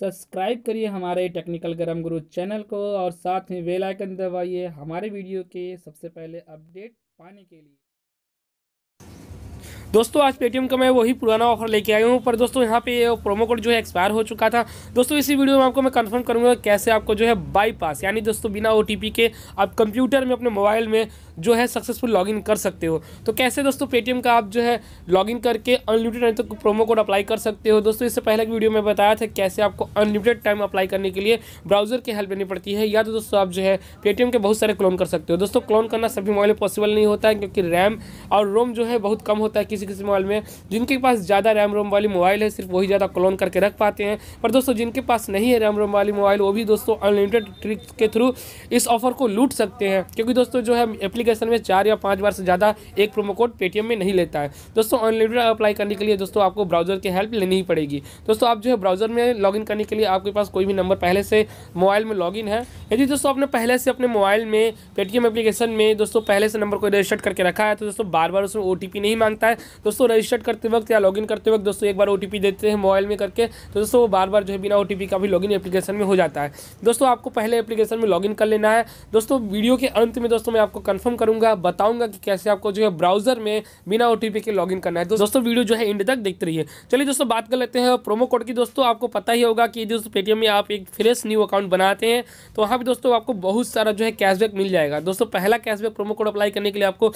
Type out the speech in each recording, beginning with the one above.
Subscribe करिए हमारे technical गरम गुरु चैनल को और साथ में बेल आइकन दबाइए हमारे वीडियो के सबसे पहले अपडेट पाने के लिए। दोस्तों आज पेटीएम का मैं वही पुराना ऑफर लेके आया हूँ, पर दोस्तों यहाँ पे प्रोमो कोड जो है एक्सपायर हो चुका था। दोस्तों इसी वीडियो में आपको मैं कंफर्म करूँगा कैसे आपको जो है बाईपास यानी दोस्तों बिना ओटीपी के आप कंप्यूटर में अपने मोबाइल में जो है सक्सेसफुल लॉगिन कर सकते हो। तो कैसे दोस्तों पेटीएम का आप जो है लॉगिन करके अनलिमिटेड टाइम तक प्रोमो कोड अप्लाई कर सकते हो। दोस्तों इससे पहले की वीडियो में बताया था कैसे आपको अनलिमिटेड टाइम अप्लाई करने के लिए ब्राउजर की हेल्प लेनी पड़ती है, या तो दोस्तों आप जो है पेटीएम के बहुत सारे क्लोन कर सकते हो। दोस्तों क्लोन करना सभी मोबाइल में पॉसिबल नहीं होता है, क्योंकि रैम और रोम जो है बहुत कम होता है। किसी मोबाइल में जिनके पास ज़्यादा रैम रोम वाली मोबाइल है सिर्फ वही ज़्यादा क्लोन करके रख पाते हैं, पर दोस्तों जिनके पास नहीं है रैम रोम वाली मोबाइल वो भी दोस्तों अनलिमिटेड ट्रिक के थ्रू इस ऑफर को लूट सकते हैं, क्योंकि दोस्तों जो है एप्लीकेशन में 4 या 5 बार से ज़्यादा एक प्रोमो कोड पेटीएम में नहीं लेता है। दोस्तों अनलिमिटेड अप्लाई करने के लिए दोस्तों आपको ब्राउजर की हेल्प लेनी ही पड़ेगी। दोस्तों आप जो है ब्राउजर में लॉगिन करने के लिए आपके पास कोई भी नंबर पहले से मोबाइल में लॉगिन है, यदि दोस्तों आपने पहले से अपने मोबाइल में पेटीएम एप्लीकेशन में दोस्तों पहले से नंबर को रजिस्टर्ड करके रखा है तो दोस्तों बार बार उसमें ओटीपी नहीं मांगता है। दोस्तों रजिस्टर करते वक्त या लॉगिन करते वक्त दोस्तों एक बार ओटीपी देते हैं मोबाइल में करके, तो दोस्तों वो बार बार जो है बिना ओटीपी का भी लॉगिन एप्लीकेशन में हो जाता है। दोस्तों आपको पहले एप्लीकेशन में लॉगिन कर लेना है। दोस्तों वीडियो के अंत में दोस्तों मैं आपको कंफर्म करूंगा, बताऊंगा कि कैसे आपको जो है ब्राउजर में बिना ओटीपी के लॉगिन करना है। दोस्तों वीडियो जो है एंड तक देखते रहिए। चलिए दोस्तों बात कर लेते हैं प्रोमो कोड की। दोस्तों आपको पता ही होगा कि दोस्तों पेटीएम में आप एक फ्रेश न्यू अकाउंट बनाते हैं तो वहाँ पर दोस्तों आपको बहुत सारा जो है कैशबैक मिल जाएगा। दोस्तों पहला कैशबैक प्रोमो कोड अप्लाई करने के लिए आपको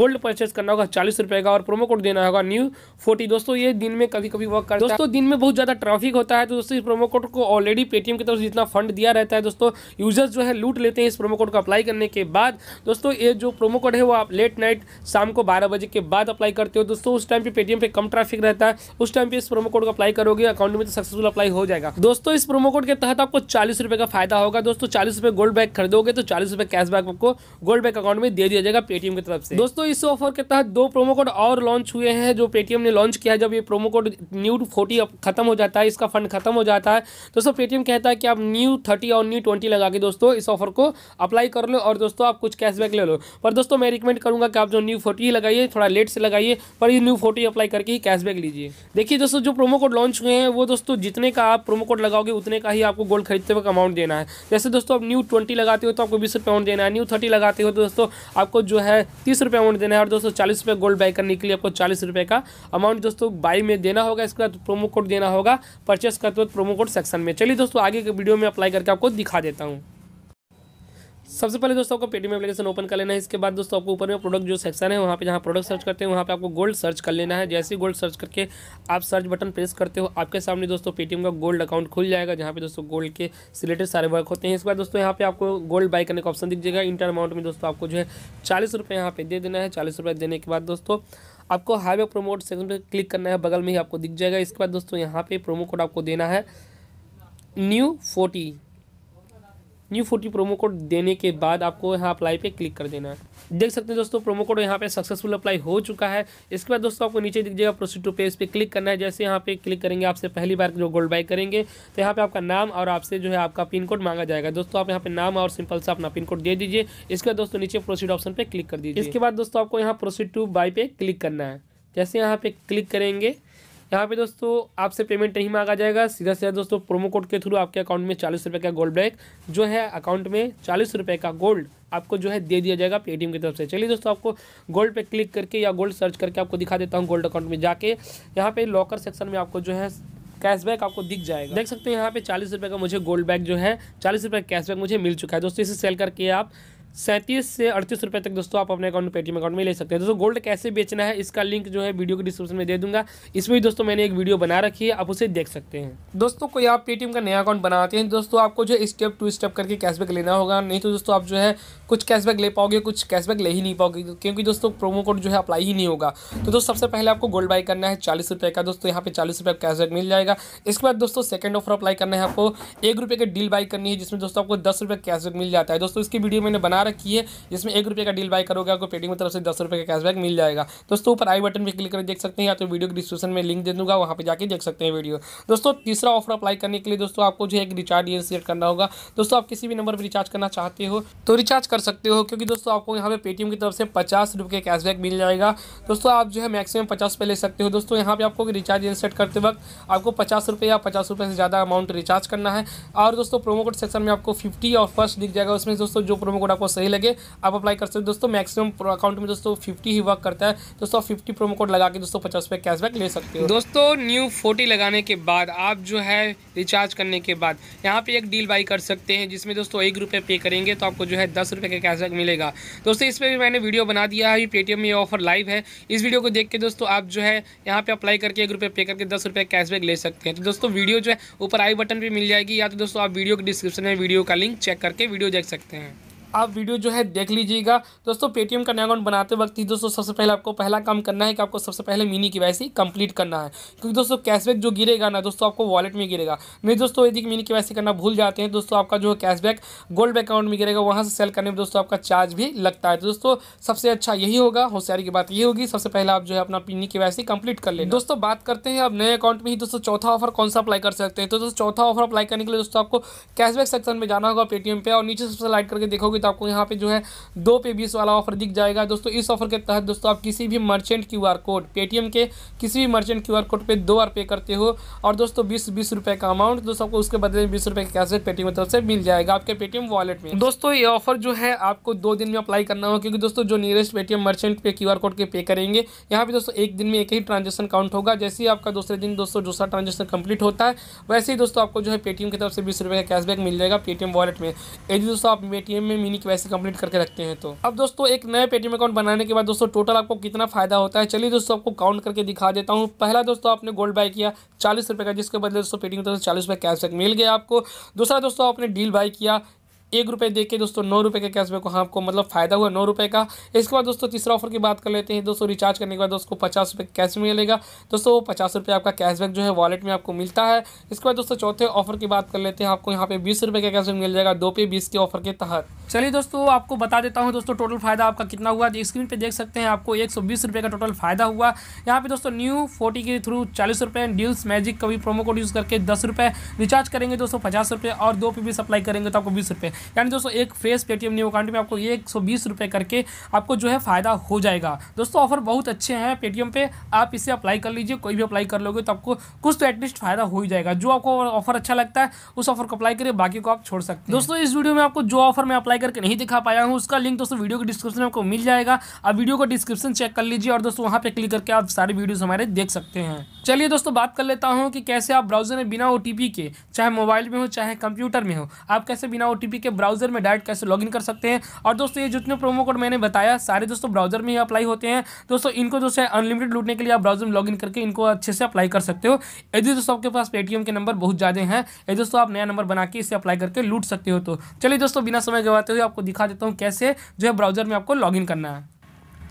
गोल्ड परचेस करना होगा 40 रुपये का और प्रोमो कोड देना होगा NEW40। दोस्तों ये दिन में कभी कभी वर्क करता है। दोस्तों दिन में बहुत ज़्यादा ट्रैफिक होता है तो दोस्तों इस प्रोमो कोड को ऑलरेडी पेटीएम की तरफ जितना फंड दिया रहता है दोस्तों यूजर्स जो है लूट लेते हैं इस प्रोमो कोड को अप्लाई करने के बाद। दोस्तों ये जो प्रोमो कोड है वो आप लेट नाइट शाम को 12 बजे के बाद अप्लाई करते हो। दोस्तों उस टाइम पे पेटीएम पे कम ट्रैफिक रहता है, उस टाइम पे इस प्रोमो कोड को अप्लाई करोगे अकाउंट में तो सक्सेसफुल अप्लाई हो जाएगा। दोस्तों इस प्रोमो कोड के तहत आपको 40 रुपये का फायदा होगा। दोस्तों 40 रुपये गोल्ड बैक खरीदोगे तो 40 रुपये कैशबैक आपको गोल्ड बैक अकाउंट में दे दिया जाएगा पेटीएम की तरफ से। दोस्तों इस ऑफर के तहत 2 प्रोमो कोड और लॉन्च हुए हैं जो पेटीएम ने लॉन्च किया। जब ये प्रोमो कोड NEW40 खत्म हो जाता है, इसका फंड खत्म हो जाता है, दोस्तों पेटीएम कहता है कि आप NEW30 और NEW20 लगा के दोस्तों इस ऑफर को अप्लाई कर लो और दोस्तों आप कुछ कैशबैक ले लो। पर दोस्तों मैं रिकमेंड करूंगा कि आप जो NEW40 लगाइए, थोड़ा लेट से लगाइए, पर ये NEW40 अप्लाई करके ही कैशबैक लीजिए। देखिए दोस्तों जो प्रोमो कोड लॉन्च हुए हैं वो दोस्तों जितने का आप प्रोमो कोड लगाओगे उतने का ही आपको गोल्ड खरीदते वक्त अमाउंट देना है। जैसे दोस्तों आप NEW20 लगाते हो तो आपको 20 रुपये अमाउंट देना है, NEW30 लगाते हो तो दोस्तों आपको जो है 30 रुपये अमाउंट देना है और दोस्तों 40 रुपये गोल्ड बाय करने के लिए आपको 40 रुपये का अमाउंट दोस्तों बाई में देना होगा। इसके बाद प्रोमो कोड देना होगा परचेस करते वक्त प्रोमो कोड सेक्शन में। चलिए दोस्तों आगे के वीडियो में अप्लाई करके आपको दिखा देता हूँ। सबसे पहले दोस्तों आपको पेटीएम एप्लीकेशन ओपन कर लेना है। इसके बाद दोस्तों आपको ऊपर में प्रोडक्ट जो सेक्शन है वहाँ पे जहाँ प्रोडक्ट सर्च करते हैं वहाँ पे आपको गोल्ड सर्च कर लेना है। जैसे ही गोल्ड सर्च करके आप सर्च बटन प्रेस करते हो आपके सामने दोस्तों पेटीएम का गोल्ड अकाउंट खुल जाएगा, जहाँ पे दोस्तों गोल्ड के रिलेटेड सारे वर्क होते हैं। इसके बाद दोस्तों यहाँ पे आपको गोल्ड बाय करने का ऑप्शन दिख जाएगा। इंटर अमाउंट में दोस्तों आपको जो है 40 रुपये यहाँ पे दे देना है। 40 रुपये देने के बाद दोस्तों आपको हाईवे प्रोमोट सेक्शन पर क्लिक करना है, बगल में ही आपको दिख जाएगा। इसके बाद दोस्तों यहाँ पे प्रोमो कोड आपको देना है NEW40 प्रोमो कोड देने के बाद आपको यहाँ अप्लाई पे क्लिक कर देना है। देख सकते हैं दोस्तों प्रोमो कोड यहाँ पे सक्सेसफुल अप्लाई हो चुका है। इसके बाद दोस्तों आपको नीचे दिख जाएगा प्रोसीड टू पे, इस पर क्लिक करना है। जैसे यहाँ पे क्लिक करेंगे आपसे पहली बार जो गोल्ड बाय करेंगे तो यहाँ पे आपका नाम और आपसे जो है आपका पिन कोड मांगा जाएगा। दोस्तों आप यहाँ पे नाम और सिंपल से अपना पिन कोड दे दीजिए। इसके बाद दोस्तों नीचे प्रोसीड ऑप्शन पर क्लिक कर दीजिए। इसके बाद दोस्तों आपको यहाँ प्रोसीड टू बाय पे क्लिक करना है। जैसे यहाँ पे क्लिक करेंगे यहाँ पे दोस्तों आपसे पेमेंट नहीं मांगा जाएगा, सीधा सीधा दोस्तों प्रोमो कोड के थ्रू आपके अकाउंट में 40 रुपये का गोल्ड बैक जो है अकाउंट में 40 रुपये का गोल्ड आपको जो है दे दिया जाएगा पेटीएम की तरफ से। चलिए दोस्तों आपको गोल्ड पे क्लिक करके या गोल्ड सर्च करके आपको दिखा देता हूँ। गोल्ड अकाउंट में जाके यहाँ पे लॉकर सेक्शन में आपको जो है कैशबैक आपको दिख जाएगा। देख सकते हैं यहाँ पे 40 रुपये का मुझे गोल्ड बैक जो है 40 रुपये कैशबैक मुझे मिल चुका है। दोस्तों इसे सेल करके आप 37 से 38 रुपये तक दोस्तों आप अपने अकाउंट पेटीएम अकाउंट में ले सकते हैं। दोस्तों गोल्ड कैसे बेचना है इसका लिंक जो है वीडियो के डिस्क्रिप्शन में दे दूंगा। इसमें भी दोस्तों मैंने एक वीडियो बना रखी है, आप उसे देख सकते हैं। दोस्तों कोई आप पेटीएम का नया अकाउंट बनाते हैं दोस्तों आपको जो स्टेप टू स्टेप करके कैशबैक लेना होगा, नहीं तो दोस्तों आप जो है कुछ कैशबैक ले पाओगे, कुछ कैशबैक ले ही नहीं पाओगे, क्योंकि दोस्तों प्रोमो कोड जो है अप्लाई ही नहीं होगा। तो दोस्तों सबसे पहले आपको गोल्ड बाय करना है 40 रुपये का। दोस्तों यहाँ पे 40 रुपये कैशबैक मिल जाएगा। इसके बाद दोस्तों सेकंड ऑफर अप्लाई करना है, आपको 1 रुपये की डील बाय करनी है जिसमें दोस्तों आपको 10 रुपये कैशबैक मिल जाता है। दोस्तों इसकी वीडियो मैंने बना बना रखी है जिसमें ₹1 का डील बाय करोगे आपको पेटीएम की तरफ से ₹10 का कैशबैक मिल जाएगा। दोस्तों ऊपर आई बटन पर क्लिक कर देख सकते हैं या तो वीडियो के डिस्क्रिप्शन में लिंक दे दूंगा, वहाँ पर जाकर देख सकते हैं वीडियो। दोस्तों तीसरा ऑफर अप्लाई करने के लिए दोस्तों आपको जो है एक रिचार्ज इनिशिएट करना होगा। दोस्तों आप किसी भी नंबर पर रिचार्ज करना चाहते हो तो रिचार्ज कर सकते हो, क्योंकि दोस्तों आपको यहाँ पे पेटीएम की तरफ से ₹50 कैशबैक मिल जाएगा। दोस्तों आप जो है मैक्सिमम ₹50 ले सकते हो। दोस्तों यहाँ पे आपको रिचार्ज इनसेट करते वक्त आपको ₹50 या ₹50 से ज़्यादा अमाउंट रिचार्ज करना है। और दोस्तों प्रोमो कोड सेक्शन में आपको 50 और फर्स्ट दिख जाएगा, उसमें दोस्तों जो प्रोमो कोड आपको सही लगे आप अप्लाई कर सकते हो। दोस्तों मैक्सिमम अकाउंट में दोस्तों 50 ही वर्क करता है। दोस्तों 50 प्रोमो कोड लगा के दोस्तों ₹50 कैशबैक ले सकते हो। दोस्तों NEW40 लगाने के बाद आप जो है रिचार्ज करने के बाद यहाँ पे एक डील बाई कर सकते हैं जिसमें दोस्तों ₹1 पे करेंगे तो आपको जो है ₹10 का कैशबैक मिलेगा। दोस्तों इस पर भी मैंने वीडियो बना दिया है, पेटीएम में ऑफर लाइव है। इस वीडियो को देख के दोस्तों आप जो है यहाँ पे अप्लाई करके ₹1 पे करके ₹10 कैशबैक ले सकते हैं। तो दोस्तों वीडियो जो है ऊपर आई बटन पे मिल जाएगी, या तो दोस्तों आप वीडियो के डिस्क्रिप्शन में वीडियो का लिंक चेक करके वीडियो देख सकते हैं। आप वीडियो जो है देख लीजिएगा। दोस्तों पेटीएम का नया अकाउंट बनाते वक्त ही दोस्तों सबसे पहले आपको पहला काम करना है कि आपको सबसे पहले मिनी केवाईसी कंप्लीट करना है, क्योंकि दोस्तों कैशबैक जो गिरेगा ना दोस्तों आपको वॉलेट में गिरेगा। नहीं दोस्तों यदि मिनी केवाईसी करना भूल जाते हैं दोस्तों आपका जो कैशबैक गोल्ड बैक अकाउंट में गिरेगा, वहाँ से सेल करने में दोस्तों आपका चार्ज भी लगता है। तो दोस्तों सबसे अच्छा यही होगा, होशियारी की बात ये होगी सबसे पहले आप जो है अपना मिनी केवाईसी कंप्लीट कर लेना। दोस्तों बात करते हैं अब नए अकाउंट में ही दोस्तों चौथा ऑफर कौन सा अप्लाई कर सकते हैं। तो दोस्तों चौथा ऑफर अप्लाई करने के लिए दोस्तों आपको कैशबैक सेक्शन में जाना होगा पेटीएम पे, और नीचे सबसे स्लाइड करके देखोगे तो आपको यहाँ पे जो है 2 पे 20 वाला ऑफर दिख जाएगा। दोस्तों इस ऑफर के तहत दोस्तों आप किसी भी मर्चेंट क्यूआर कोड पेटीएम के किसी भी मर्चेंट क्यूआर कोड पे 2 बार पे करते हो और दोस्तों ₹20 का अमाउंट दोस्तों आपको उसके बदले में ₹20 का कैशबैक पेटीएम की तरफ से मिल जाएगा आपके पेटीएम वॉलेट में। दोस्तों ये ऑफर जो है आपको 2 दिन में अप्लाई करना होगा, क्योंकि दोस्तों जो नियरेस्ट पेटीएम मर्चेंट पे क्यूआर कोड के पे करेंगे यहाँ पे दोस्तों एक दिन में एक ही ट्रांजेक्शन काउंट होगा। जैसे ही आपका दूसरे दिन दोस्तों दूसरा ट्रांजेक्शन कंप्लीट होता है वैसे ही दोस्तों आपको जो है पेटीएम की तरफ से ₹20 का कैशबैक मिल जाएगा पेटीएम वॉलेट में, यदि दोस्तों आप पेटीएम में मिनी केवाईसी कंप्लीट करके रखते हैं। तो अब दोस्तों एक नए पेटीएम अकाउंट बनाने के बाद दोस्तों टोटल आपको कितना फायदा होता है चलिए दोस्तों आपको काउंट करके दिखा देता हूं। पहला दोस्तों आपने गोल्ड बाय किया ₹40 का, जिसके बदले दोस्तों पेटीएम की तरफ से ₹40 कैशबैक मिल गया आपको। दूसरा दोस्तों आपने डील बाय किया ₹1 देके दोस्तों ₹9 के कैशबैक को आपको मतलब फ़ायदा हुआ ₹9 का। इसके बाद दोस्तों तीसरा ऑफर की बात कर लेते हैं। दोस्तों रिचार्ज करने के बाद दोस्तों ₹50 कैश मिलेगा। दोस्तों वो ₹50 आपका कैशबैक जो है वॉलेट में आपको मिलता है। इसके बाद दोस्तों चौथे ऑफर की बात कर लेते हैं, आपको यहाँ पे ₹20 का कैशबैक मिल जाएगा 2 पे 20 के ऑफर के तहत। चलिए दोस्तों आपको बता देता हूँ दोस्तों टोटल फायदा आपका कितना हुआ। स्क्रीन पर देख सकते हैं आपको ₹120 का टोटल फायदा हुआ। यहाँ पे दोस्तों NEW40 के थ्रू ₹40 डील्स मैजिक का भी प्रोमो कोड यूज़ करके ₹10 रिचार्ज करेंगे दोस्तों ₹50 और 2 पे 20 अप्लाई करेंगे तो आपको ₹20, यानी दोस्तों एक फ्रेश पेटीएम न्यू अकाउंट में आपको ₹120 करके आपको जो है फायदा हो जाएगा। दोस्तों ऑफर बहुत अच्छे हैं पेटीएम पे, आप इसे अप्लाई कर लीजिए। कोई भी अप्लाई कर लोगे तो आपको कुछ तो एटलीस्ट फायदा हो ही जाएगा। जो आपको ऑफर अच्छा लगता है उस ऑफर को अप्लाई करिए, बाकी को आप छोड़ सकते हैं। दोस्तों इस वीडियो में आपको जो ऑफर मैं अप्लाई करके नहीं दिखा पाया हूँ उसका लिंक दोस्तों वीडियो के डिस्क्रिप्शन में आपको मिल जाएगा। आप वीडियो को डिस्क्रिप्शन चेक कर लीजिए और दोस्तों वहाँ पे क्लिक करके आप सारी वीडियोज हमारे देख सकते हैं। चलिए दोस्तों बात कर लेता हूँ कि कैसे आप ब्राउजर में बिना OTP के, चाहे मोबाइल में हो चाहे कंप्यूटर में हो, आप कैसे बिना OTP के ब्राउजर में डायरेक्ट कैसे लॉगिन कर सकते हैं। और दोस्तों ये जितने प्रोमो कोड मैंने बताया सारे दोस्तों ब्राउजर में ही अप्लाई होते हैं। दोस्तों इनको दोस्तों अनलिमिटेड लूटने के लिए आप ब्राउजर में लॉगिन करके इनको अच्छे से अप्लाई कर सकते हो। यदि दोस्तों आपके पास पेटीएम के नंबर बहुत ज़्यादा हैं, यदि दोस्तों आप नया नंबर बना के इसे अप्लाई करके लूट सकते हो। तो चलिए दोस्तों बिना समय गवाते हुए आपको दिखा देता हूँ कैसे जो है ब्राउजर में आपको लॉगिन करना है।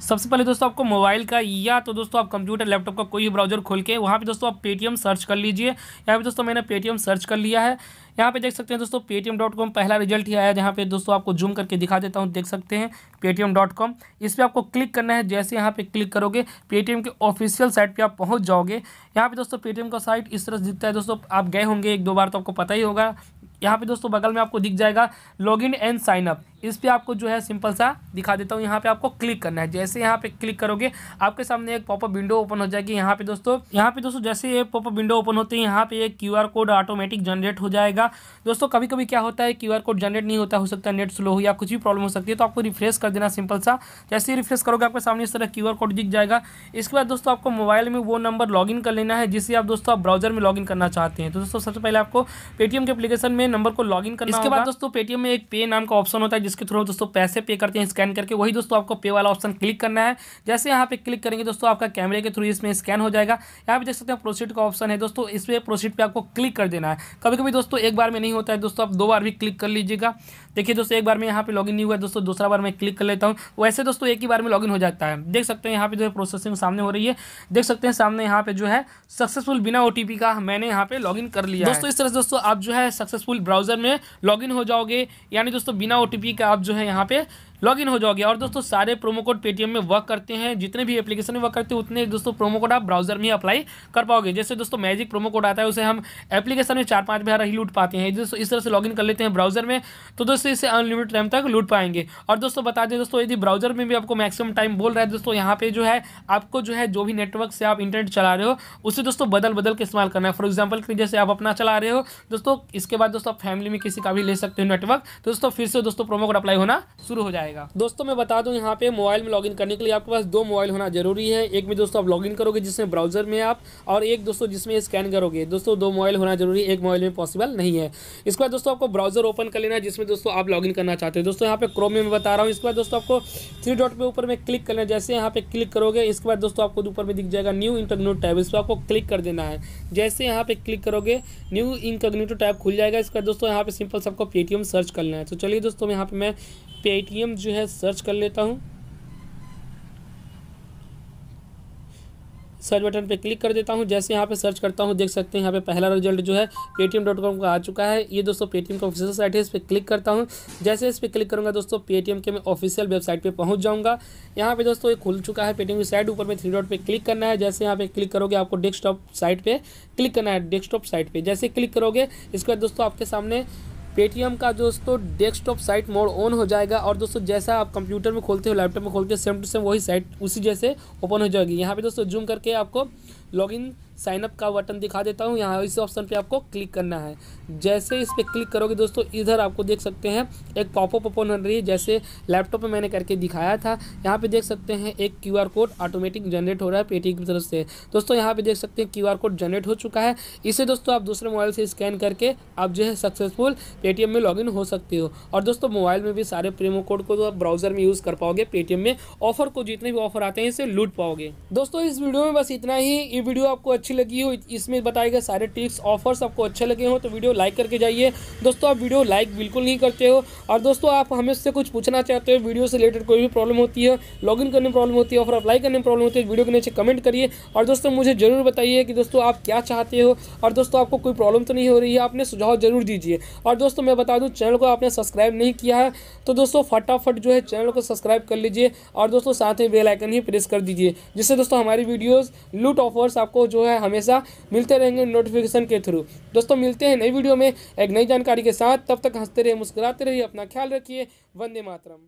सबसे पहले दोस्तों आपको मोबाइल का या तो दोस्तों आप कंप्यूटर लैपटॉप का कोई भी ब्राउजर खोल के वहाँ पे दोस्तों आप पेटीएम सर्च कर लीजिए। यहाँ पे दोस्तों मैंने पेटीएम सर्च कर लिया है। यहाँ पे देख सकते हैं दोस्तों paytm.com पहला रिजल्ट ही आया है, जहाँ पे दोस्तों आपको जूम करके दिखा देता हूँ। देख सकते हैं paytm.com, इस पर आपको क्लिक करना है। जैसे यहाँ पे क्लिक करोगे पेटीएम के ऑफिशियल साइट पे आप पहुँच जाओगे। यहाँ पे दोस्तों पेटीएम का साइट इस तरह दिखता है। दोस्तों आप गए होंगे 1-2 बार तो आपको पता ही होगा। यहाँ पे दोस्तों बगल में आपको दिख जाएगा लॉगिन एंड साइन अप, इस पे आपको जो है सिंपल सा दिखा देता हूँ। यहाँ पे आपको क्लिक करना है। जैसे यहाँ पे क्लिक करोगे आपके सामने एक पॉपअप विंडो ओपन हो जाएगी। यहाँ पे दोस्तों जैसे ये पॉपअप विंडो ओपन होते ही यहाँ पे एक QR कोड ऑटोमेटिक जनरेट हो जाएगा। दोस्तों कभी कभी क्या होता है QR कोड जनरेट नहीं होता, हो सकता है नेट स्लो हो या कुछ भी प्रॉब्लम हो सकती है, तो आपको रिफ्रेश कर देना सिंपल सा। जैसे ही रिफ्रेश करोगे आपके सामने इस तरह QR कोड दिख जाएगा। इसके बाद दोस्तों आपको मोबाइल में वो नंबर लॉगिन कर लेना है जिससे आप दोस्तों ब्राउजर में लॉगिन करना चाहते हैं। तो दोस्तों सबसे पहले आपको पेटीएम के एप्लीकेशन में नंबर को लॉगिन करना। इसके बाद दोस्तों पेटीएम में एक पे नाम का ऑप्शन होता है जिसके थ्रू दोस्तों पैसे पे करते हैं स्कैन करके, वही दोस्तों आपको पे वाला ऑप्शन क्लिक करना है। जैसे यहाँ पे क्लिक करेंगे दोस्तों आपका कैमरे के थ्रू इसमें स्कैन हो जाएगा। यहाँ पे देख सकते हैं प्रोसीड का ऑप्शन है। दोस्तों इस पर प्रोसीड पे आपको क्लिक कर देना है। कभी कभी दोस्तों एक बार में नहीं होता है, दोस्तों आप 2 बार भी क्लिक कर लीजिएगा। देखिए दोस्तों एक बार में यहाँ पे लॉगिन नहीं हुआ, दोस्तों दूसरा बार मैं क्लिक कर लेता हूँ। वैसे दोस्तों एक ही बार में लॉगिन हो जाता है। देख सकते हैं यहाँ पे जो है प्रोसेसिंग सामने हो रही है। देख सकते हैं सामने यहाँ पे जो है सक्सेसफुल बिना OTP का मैंने यहाँ पे लॉगिन कर लिया। दोस्तों इस तरह से दोस्तों आप जो है सक्सेसफुल ब्राउजर में लॉगिन हो जाओगे, यानी दोस्तों बिना OTP का आप जो है यहाँ पे लॉगिन हो जाओगे। और दोस्तों सारे प्रोमो कोड पेटीएम में वर्क करते हैं, जितने भी एप्लीकेशन में वर्क करते हैं उतने दोस्तों प्रोमो कोड आप ब्राउजर में ही अप्लाई कर पाओगे। जैसे दोस्तों मैजिक प्रोमो कोड आता है उसे हम एप्लीकेशन में 4-5 बार ही लूट पाते हैं। दोस्तों इस तरह से लॉगिन कर लेते हैं ब्राउजर में, तो दोस्तों इसे अनलिमिटेड टाइम तक लूट पाएंगे। और दोस्तों बता दें दोस्तों यदि ब्राउजर में भी आपको मैक्सिमम टाइम बोल रहा है दोस्तों, यहाँ पे जो है आपको जो भी नेटवर्क से आप इंटरनेट चला रहे हो उसे दोस्तों बदल बदल के इस्तेमाल करना है। फॉर एग्जाम्पल की जैसे आप अपना चला रहे हो दोस्तों, इसके बाद दोस्तों आप फैमिली में किसी का भी ले सकते हो नेटवर्क, तो दोस्तों फिर से दोस्तों प्रोमो कोड अप्लाई होना शुरू हो जाएगा। दोस्तों मैं बता दूं, यहाँ पे मोबाइल में लॉगिन करने के लिए आपके पास 2 मोबाइल होना जरूरी है। एक में दोस्तों आप लॉगिन करोगे जिसमें ब्राउजर में आप, और एक दोस्तों जिसमें स्कैन करोगे। दोस्तों 2 मोबाइल होना जरूरी है, एक मोबाइल में पॉसिबल नहीं है। इसके बाद दोस्तों आपको ब्राउजर ओपन कर लेना है जिसमें दोस्तों आप लॉगिन करना चाहते हो। दोस्तों यहाँ पे क्रोम में बता रहा हूँ। इसके बाद दोस्तों आपको 3 डॉट पे ऊपर में क्लिक करना है। जैसे यहाँ पे क्लिक करोगे इसके बाद दोस्तों आपको ऊपर में दिख जाएगा न्यू इंकॉग्निटो टैब, इस पर आपको क्लिक कर देना है। जैसे यहाँ पे क्लिक करोगे न्यू इंकॉग्निटो टैब खुल जाएगा। इसके बाद दोस्तों यहाँ पे सिंपल सबको पेटीएम सर्च करना है। तो चलिए दोस्तों यहाँ पे मैं पेटीएम जो है सर्च कर लेता हूँ। सर्च बटन पे क्लिक कर देता हूँ। जैसे यहाँ पे सर्च करता हूँ देख सकते हैं यहाँ पे पहला रिजल्ट जो है paytm.com का आ चुका है। ये दोस्तों पेटीएम का ऑफिशियल साइट है, इस पर क्लिक करता हूँ। जैसे इस पर क्लिक करूँगा दोस्तों पेटीएम के मैं ऑफिशियल वेबसाइट पे पहुँच जाऊँगा। यहाँ पे दोस्तों ये खुल चुका है पेटीएम की साइट। ऊपर में 3 डॉट पे क्लिक करना है। जैसे यहाँ पे क्लिक करोगे आपको डेस्कटॉप साइट पर क्लिक करना है। डेस्कटॉप साइट पर जैसे क्लिक करोगे इसके बाद दोस्तों आपके सामने पेटीएम का दोस्तों डेस्कटॉप साइट मोड ऑन हो जाएगा। और दोस्तों जैसा आप कंप्यूटर में खोलते हो लैपटॉप में खोलते हो सेम टू सेम वही साइट उसी जैसे ओपन हो जाएगी। यहाँ पे दोस्तों जूम करके आपको लॉगिन साइनअप का बटन दिखा देता हूँ। यहाँ इस ऑप्शन पे आपको क्लिक करना है। जैसे इस पर क्लिक करोगे दोस्तों इधर आपको देख सकते हैं एक पॉपअप ओपन हो रही है, जैसे लैपटॉप में मैंने करके दिखाया था। यहाँ पे देख सकते हैं एक क्यूआर कोड ऑटोमेटिक जनरेट हो रहा है पेटीएम की तरफ से। दोस्तों यहाँ पे देख सकते हैं क्यूआर कोड जनरेट हो चुका है। इसे दोस्तों आप दूसरे मोबाइल से स्कैन करके आप जो है सक्सेसफुल पेटीएम में लॉगिन हो सकते हो। और दोस्तों मोबाइल में भी सारे प्रोमो कोड को आप ब्राउजर में यूज़ कर पाओगे, पेटीएम में ऑफर को जितने भी ऑफर आते हैं इसे लूट पाओगे। दोस्तों इस वीडियो में बस इतना ही। ये वीडियो आपको अच्छी लगी हो, इसमें बताए गए सारे टिप्स ऑफर्स आपको अच्छे लगे हो तो वीडियो लाइक करके जाइए। दोस्तों आप वीडियो लाइक बिल्कुल नहीं करते हो। और दोस्तों आप हमें से कुछ पूछना चाहते हो, वीडियो से रिलेटेड कोई भी प्रॉब्लम होती है, लॉगिन करने में प्रॉब्लम होती है, ऑफर अप्लाई करने में प्रॉब्लम होती है, वीडियो के नीचे कमेंट करिए। और दोस्तों मुझे जरूर बताइए कि दोस्तों आप क्या चाहते हो और दोस्तों आपको कोई प्रॉब्लम तो नहीं हो रही है, आपने सुझाव जरूर दीजिए। और दोस्तों मैं बता दूँ चैनल को आपने सब्सक्राइब नहीं किया है तो दोस्तों फटाफट जो है चैनल को सब्सक्राइब कर लीजिए और दोस्तों साथ में बेल आइकन ही प्रेस कर दीजिए, जिससे दोस्तों हमारी वीडियोज़ लूट ऑफर्स आपको जो है हमेशा मिलते रहेंगे नोटिफिकेशन के थ्रू। दोस्तों मिलते हैं नई वीडियो में एक नई जानकारी के साथ। तब तक हंसते रहिए, मुस्कुराते रहिए, अपना ख्याल रखिए। वंदे मातरम।